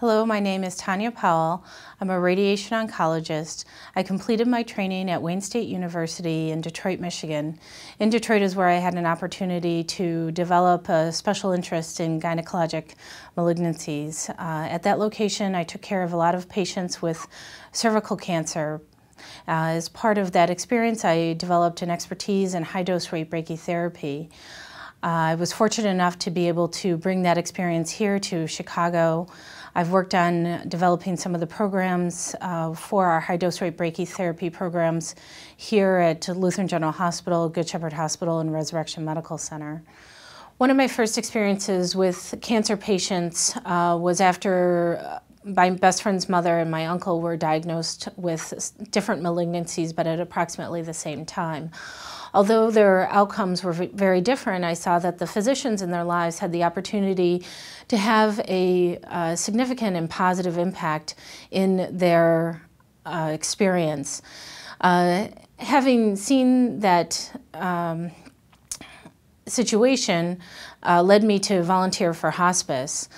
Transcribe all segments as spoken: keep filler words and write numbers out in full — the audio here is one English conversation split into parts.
Hello, my name is Tanya Powell. I'm a radiation oncologist. I completed my training at Wayne State University in Detroit, Michigan. In Detroit is where I had an opportunity to develop a special interest in gynecologic malignancies. Uh, at that location, I took care of a lot of patients with cervical cancer. Uh, as part of that experience, I developed an expertise in high-dose rate brachytherapy. Uh, I was fortunate enough to be able to bring that experience here to Chicago. I've worked on developing some of the programs uh, for our high-dose rate brachytherapy programs here at Lutheran General Hospital, Good Shepherd Hospital, and Resurrection Medical Center. One of my first experiences with cancer patients uh, was after my best friend's mother and my uncle were diagnosed with different malignancies, but at approximately the same time. Although their outcomes were very different, I saw that the physicians in their lives had the opportunity to have a uh, significant and positive impact in their uh, experience. Uh, having seen that um, situation uh, led me to volunteer for hospice.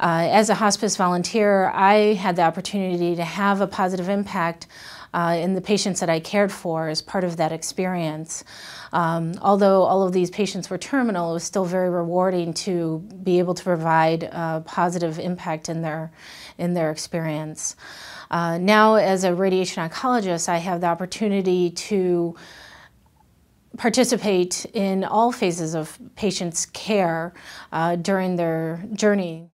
Uh, as a hospice volunteer, I had the opportunity to have a positive impact uh, in the patients that I cared for as part of that experience. Um, although all of these patients were terminal, it was still very rewarding to be able to provide a positive impact in their, in their experience. Uh, now, as a radiation oncologist, I have the opportunity to participate in all phases of patients' care uh, during their journey.